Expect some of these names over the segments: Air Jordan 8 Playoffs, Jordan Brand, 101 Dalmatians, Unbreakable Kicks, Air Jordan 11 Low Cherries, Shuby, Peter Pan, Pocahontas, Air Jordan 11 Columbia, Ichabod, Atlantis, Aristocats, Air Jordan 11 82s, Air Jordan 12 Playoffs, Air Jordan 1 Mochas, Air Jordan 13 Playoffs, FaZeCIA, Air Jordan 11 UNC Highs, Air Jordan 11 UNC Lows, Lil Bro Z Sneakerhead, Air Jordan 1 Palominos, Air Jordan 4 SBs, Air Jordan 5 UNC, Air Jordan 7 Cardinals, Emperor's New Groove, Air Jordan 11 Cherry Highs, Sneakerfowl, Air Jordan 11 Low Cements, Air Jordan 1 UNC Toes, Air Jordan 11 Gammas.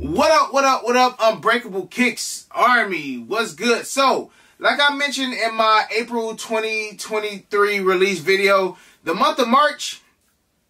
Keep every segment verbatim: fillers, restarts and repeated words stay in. What up, what up, what up, Unbreakable Kicks Army, what's good? So, like I mentioned in my April twenty twenty-three release video, the month of March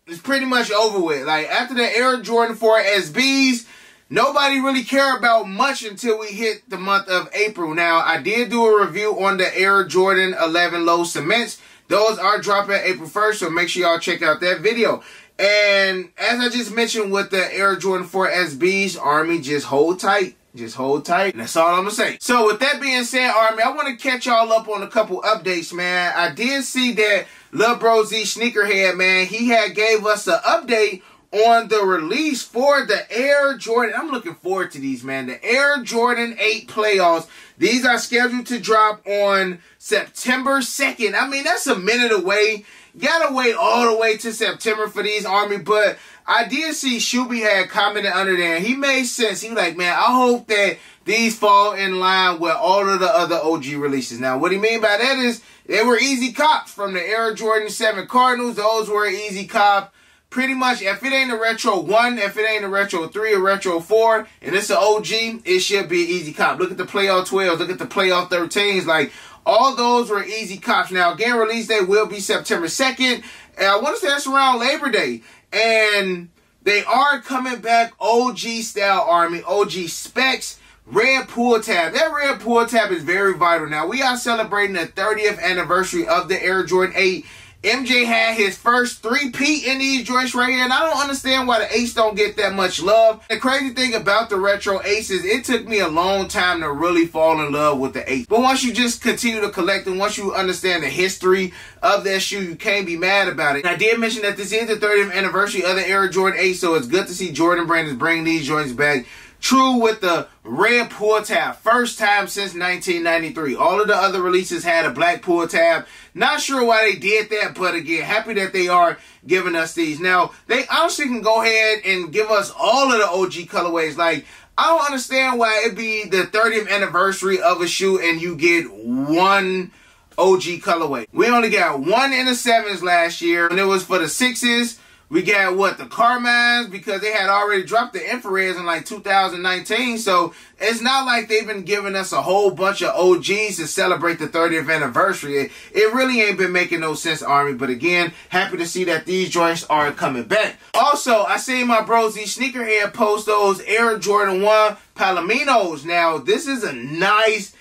is pretty much over with. Like, after the Air Jordan four S Bs, nobody really cared about much until we hit the month of April. Now, I did do a review on the Air Jordan eleven Low Cements. Those are dropping April first, so make sure y'all check out that video. And as I just mentioned with the Air Jordan four S Bs, Army, just hold tight. Just hold tight. And that's all I'm going to say. So with that being said, Army, I want to catch y'all up on a couple updates, man. I did see that Lil Bro Z Sneakerhead, man, he had gave us an update on the release for the Air Jordan. I'm looking forward to these, man. The Air Jordan eight Playoffs. These are scheduled to drop on September second. I mean, that's a minute away. Gotta wait all the way to September for these, Army, but I did see Shuby had commented under there, and he made sense. He was like, man, I hope that these fall in line with all of the other O G releases. Now, what he mean by that is they were easy cops from the Air Jordan seven Cardinals. Those were easy cop. Pretty much, if it ain't a Retro one, if it ain't a Retro three, or Retro four, and it's an O G, it should be an easy cop. Look at the Playoff twelves. Look at the Playoff thirteens. Like, all those were easy cops. Now, again, release day will be September second. And I want to say that's around Labor Day. And they are coming back O G style, Army. O G specs. Red pull tab. That red pull tab is very vital. Now, we are celebrating the thirtieth anniversary of the Air Jordan eight. M J had his first three-peat in these joints right here, and I don't understand why the eights don't get that much love. The crazy thing about the Retro eights is it took me a long time to really fall in love with the eights. But once you just continue to collect them, once you understand the history of that shoe, you can't be mad about it. And I did mention that this is the thirtieth anniversary of the Air Jordan eight, so it's good to see Jordan Brand is bringing these joints back. True with the red pull tab, first time since nineteen ninety-three. All of the other releases had a black pull tab. Not sure why they did that, but again, happy that they are giving us these. Now, they honestly can go ahead and give us all of the O G colorways. Like, I don't understand why it'd be the thirtieth anniversary of a shoe and you get one O G colorway. We only got one in the sevens last year, and it was for the sixes. We got, what, the Carmines, because they had already dropped the Infrareds in, like, two thousand nineteen. So it's not like they've been giving us a whole bunch of O Gs to celebrate the thirtieth anniversary. It, it really ain't been making no sense, Army. But, again, happy to see that these joints are coming back. Also, I seen my bro Z Sneakerhead post those Air Jordan one Palominos. Now, this is a nice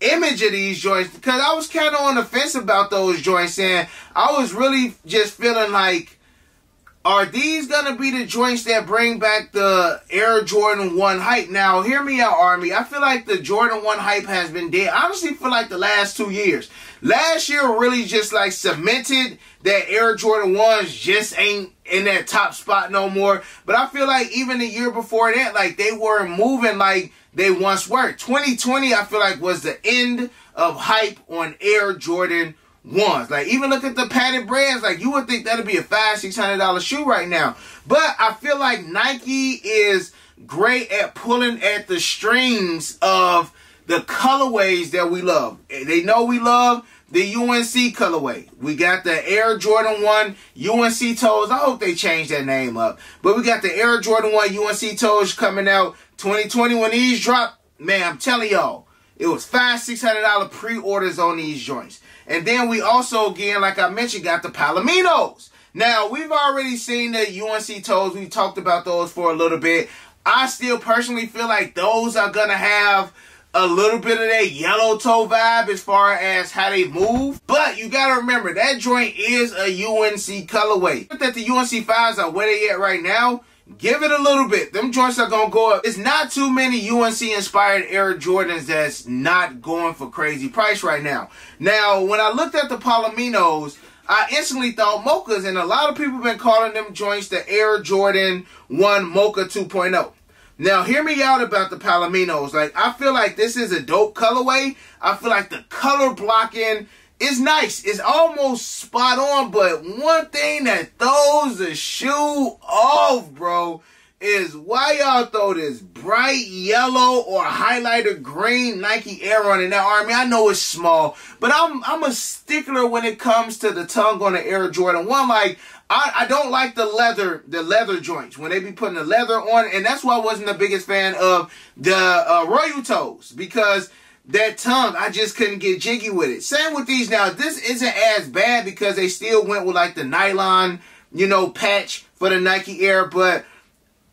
image of these joints, because I was kind of on the fence about those joints. And I was really just feeling like, are these going to be the joints that bring back the Air Jordan one hype? Now, hear me out, Army. I feel like the Jordan one hype has been dead, honestly, for like the last two years. Last year really just like cemented that Air Jordan ones just ain't in that top spot no more. But I feel like even the year before that, like they weren't moving like they once were. twenty twenty, I feel like, was the end of hype on Air Jordan ones. Like, even look at the padded brands. Like, you would think that would be a five hundred, six hundred dollar shoe right now. But I feel like Nike is great at pulling at the strings of the colorways that we love. They know we love the U N C colorway. We got the Air Jordan one U N C Toes. I hope they change that name up. But we got the Air Jordan one U N C Toes coming out twenty twenty. When these drop, man, I'm telling y'all, it was five hundred, six hundred dollar pre-orders on these joints. And then we also, again, like I mentioned, got the Palominos. Now, we've already seen the U N C Toes. We talked about those for a little bit. I still personally feel like those are going to have a little bit of that yellow toe vibe as far as how they move. But you got to remember, that joint is a U N C colorway. But that the U N C fives are where they at right now, give it a little bit. Them joints are going to go up. It's not too many U N C-inspired Air Jordans that's not going for crazy price right now. Now, when I looked at the Palominos, I instantly thought Mochas, and a lot of people have been calling them joints the Air Jordan one Mocha two point oh. Now, hear me out about the Palominos. Like, I feel like this is a dope colorway. I feel like the color blocking is nice. It's almost spot on, but one thing that throws the shoe off, bro, is why y'all throw this bright yellow or highlighter green Nike Air on in that army. I know it's small, but I'm I'm a stickler when it comes to the tongue on the Air Jordan one. Like I, I don't like the leather, the leather joints when they be putting the leather on, and that's why I wasn't the biggest fan of the uh, Royal Toes, because that tongue, I just couldn't get jiggy with it. Same with these now. This isn't as bad because they still went with like the nylon, you know, patch for the Nike Air, but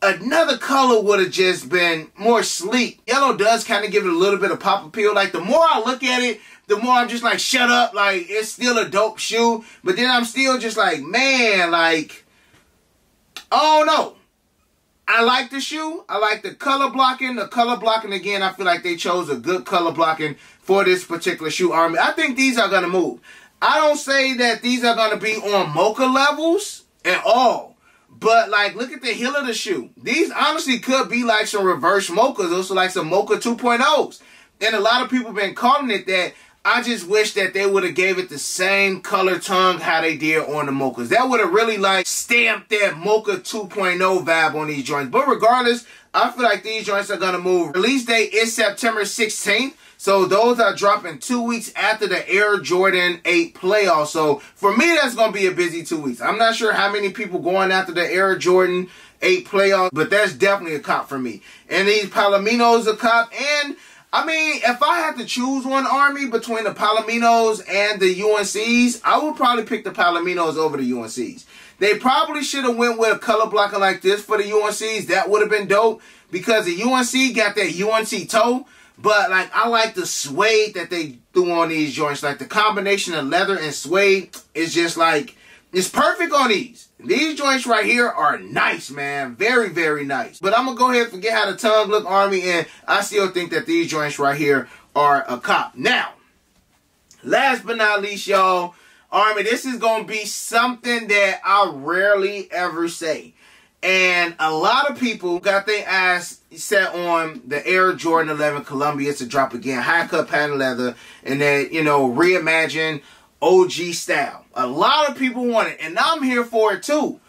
another color would have just been more sleek. Yellow does kind of give it a little bit of pop appeal. Like the more I look at it, the more I'm just like, shut up, like it's still a dope shoe. But then I'm still just like, man, like, oh no. I like the shoe. I like the color blocking. The color blocking, again, I feel like they chose a good color blocking for this particular shoe army. I think these are going to move. I don't say that these are going to be on Mocha levels at all. But, like, look at the heel of the shoe. These honestly could be like some reverse Mochas, also like some Mocha two point ohs. And a lot of people been calling it that. I just wish that they would have gave it the same color tongue how they did on the Mochas. That would have really, like, stamped that Mocha two point oh vibe on these joints. But regardless, I feel like these joints are going to move. Release date is September sixteenth. So those are dropping two weeks after the Air Jordan eight Playoffs. So for me, that's going to be a busy two weeks. I'm not sure how many people going after the Air Jordan eight Playoffs, but that's definitely a cop for me. And these Palominos a cop, and I mean, if I had to choose one army between the Palominos and the U N Cs, I would probably pick the Palominos over the U N Cs. They probably should have went with a color blocker like this for the U N Cs. That would have been dope because the U N C got that U N C toe. But, like, I like the suede that they threw on these joints. Like, the combination of leather and suede is just, like, it's perfect on these. These joints right here are nice, man. Very, very nice. But I'm going to go ahead and forget how the tongue look, army, and I still think that these joints right here are a cop. Now, last but not least, y'all, army, this is going to be something that I rarely ever say. And a lot of people got their eyes set on the Air Jordan eleven Columbia to drop again. High cut patent leather and that, you know, reimagined O G style. A lot of people want it, and I'm here for it too.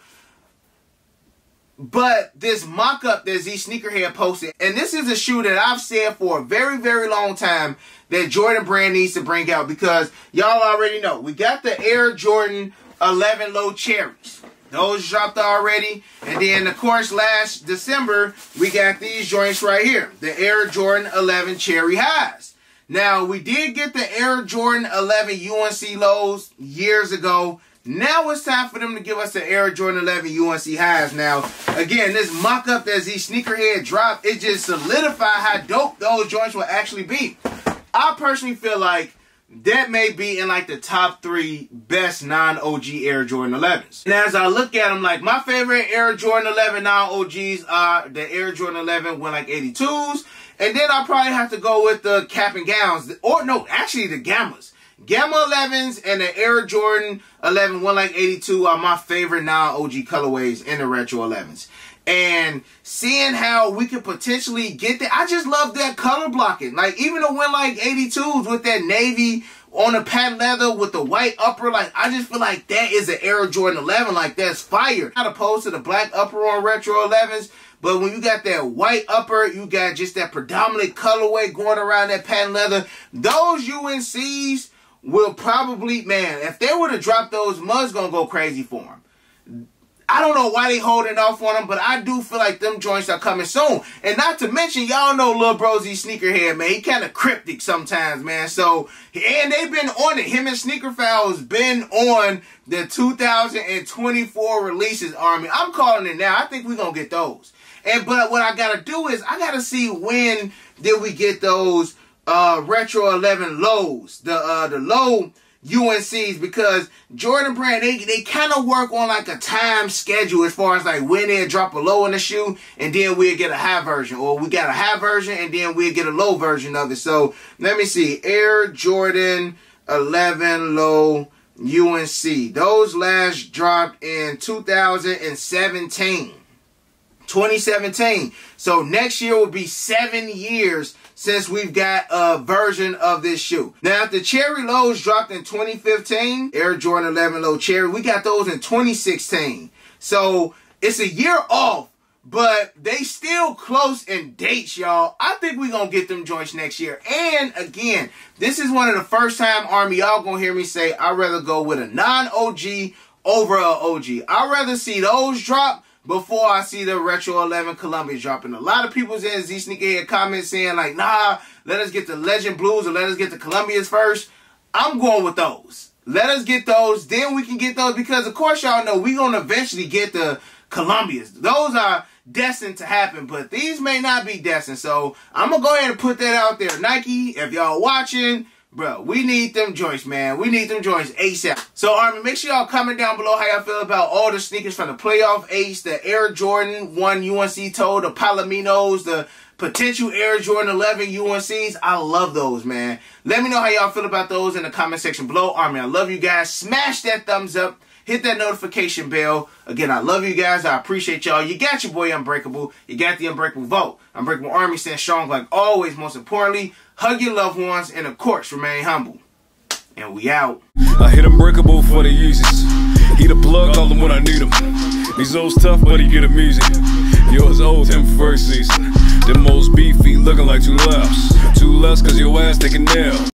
But this mock-up that Z Sneakerhead posted, and this is a shoe that I've said for a very, very long time that Jordan Brand needs to bring out, because y'all already know. We got the Air Jordan eleven Low Cherries. Those dropped already. And then, of course, last December, we got these joints right here. The Air Jordan eleven Cherry Highs. Now, we did get the Air Jordan eleven U N C Lows years ago. Now it's time for them to give us the Air Jordan eleven U N C Highs. Now, again, this mock-up that Z Sneakerhead dropped, it just solidified how dope those joints will actually be. I personally feel like that may be in like the top three best non-O G Air Jordan elevens. And as I look at them, like my favorite Air Jordan eleven non-O Gs are the Air Jordan eleven with like eighty-twos. And then I probably have to go with the Cap and Gowns. Or no, actually the Gammas. Gamma elevens and the Air Jordan eleven one like eighty-two are my favorite non-O G colorways in the retro elevens. And seeing how we could potentially get that, I just love that color blocking. Like, even the one like eighty-twos with that navy on the patent leather with the white upper, like, I just feel like that is an Air Jordan eleven. Like, that's fire. Not opposed to the black upper on retro elevens, but when you got that white upper, you got just that predominant colorway going around that patent leather. Those U N Cs will probably, man, if they were to drop those, Muzz gonna go crazy for them. I don't know why they holding off on them, but I do feel like them joints are coming soon. And not to mention, y'all know Lil Bro Z Sneakerhead, man. He kind of cryptic sometimes, man. So, and they've been on it. Him and Sneakerfowl has been on the two thousand twenty-four releases, army. I'm calling it now. I think we're going to get those. And but what I got to do is I got to see when did we get those uh, Retro eleven Lows, the uh, the low U N Cs, because Jordan Brand, they, they kind of work on like a time schedule as far as like when they drop a low in the shoe and then we'll get a high version, or we got a high version and then we'll get a low version of it. So let me see, Air Jordan eleven Low U N C, those last dropped in twenty seventeen. So next year will be seven years since we've got a version of this shoe. Now, if the Cherry Lows dropped in twenty fifteen, Air Jordan eleven Low Cherry, we got those in twenty sixteen. So it's a year off, But they still close in dates, y'all. I think we're going to get them joints next year. And, again, this is one of the first time, Army, y'all going to hear me say, I'd rather go with a non O G over an O G. I'd rather see those drop before I see the Retro eleven Columbia dropping. A lot of people in Z Sneakerhead comments saying, like, nah, let us get the Legend Blues or let us get the Columbias first. I'm going with those. Let us get those. Then we can get those because, of course, y'all know we're going to eventually get the Columbias. Those are destined to happen, but these may not be destined. So I'm gonna go ahead and put that out there. Nike, if y'all watching, bro, we need them joints, man. We need them joints ASAP. So Army, make sure y'all comment down below how y'all feel about all the sneakers from the playoff eights, the Air Jordan one U N C Toe, the Palominos, the potential Air Jordan eleven U N Cs. I love those, man. Let me know how y'all feel about those in the comment section below. Army, I love you guys. Smash that thumbs up. Hit that notification bell. Again, I love you guys. I appreciate y'all. You got your boy Unbreakable. You got the Unbreakable vote. Unbreakable Army stands strong like always. Most importantly, hug your loved ones and, of course, remain humble. And we out. I hit Unbreakable for the users. He the plug, call them when I need them. These O's tough, but he get the music. Yours old, him first season. Them most beefy looking like two laps. Two laps because your ass taking nail.